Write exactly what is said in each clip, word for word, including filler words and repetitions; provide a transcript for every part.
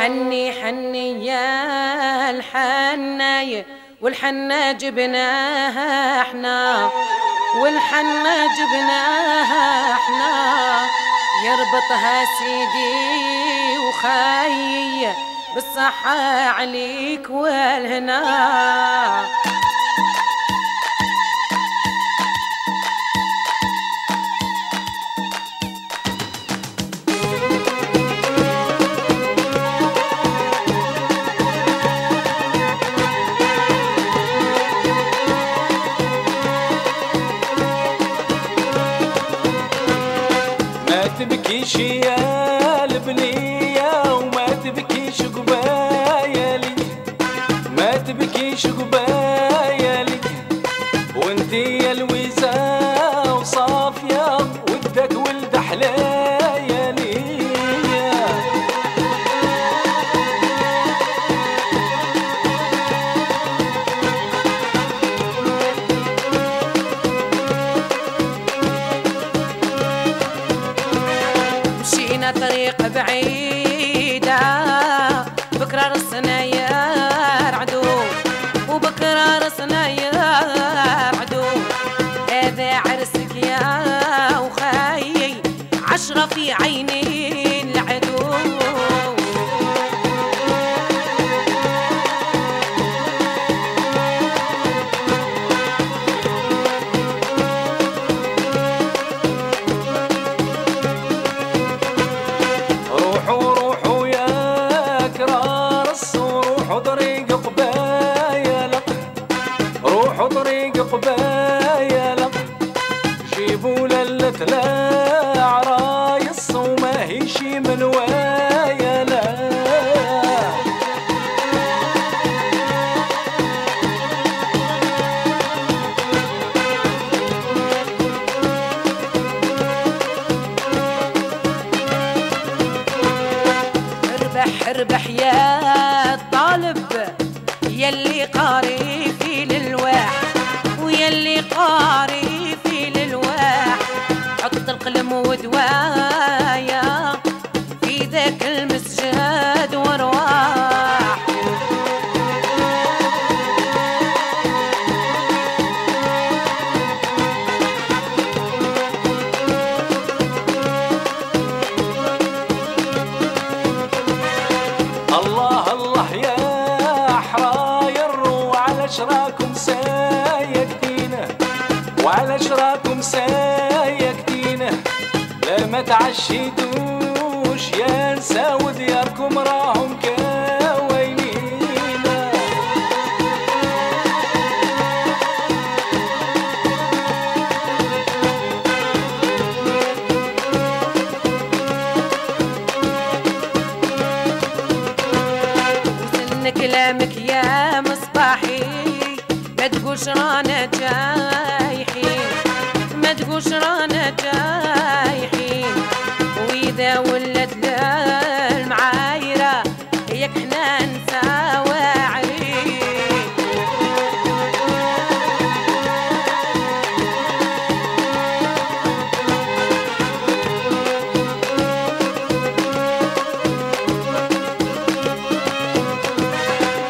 حني حني يا الحناي والحنا جبناها احنا والحنا جبناها احنا يربطها سيدي وخاي بالصحة عليك والهنا. تبكيش يا البنية وما تبكيش قبايلي ما تبكيش قبايلي وانتي يا لويزة وصافية ودك ولد حليلي طريق بعيدة بكرة رسنا يرعدو وبكرة رسنا يرعدو هذا عرسك يا وخاي عشرة في عيني العدو. لا عرايس وما هيش من ويا لا اربح اربح يا الطالب يلي قاري في للواح ويلي قاري القلم ودوايا في ذاك المسجد وارواح. الله الله يا حراير وعلى شراكم سايكتينا وعلى شراكم سايكتينا لا ما تعشيتوش يا نساو دياركم راهم كاوينينا. وزن كلامك يا مصباحي ما تقولش رانا جايحين ما تقولش رانا جايحين وإذا ولت المعايرة ياك حنا نساوى عليك.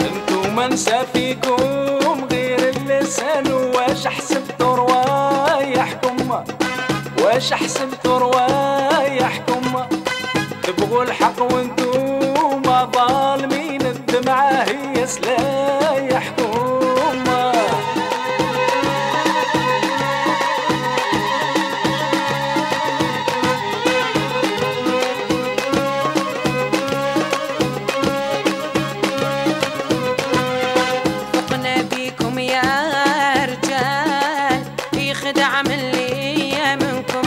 انتو ما نسى فيكم غير اللسان واش حسبتو روايحكم واش حسبتو روايحكم تبغوا الحق وانتم ظالمين الدمعة هي سلايحكم. فقنا بيكم يا رجال في خدعة من ليا منكم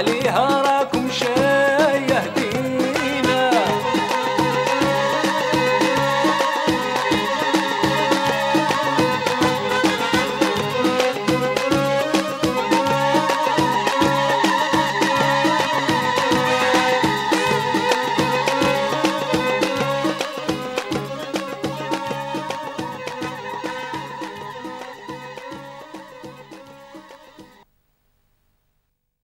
عليها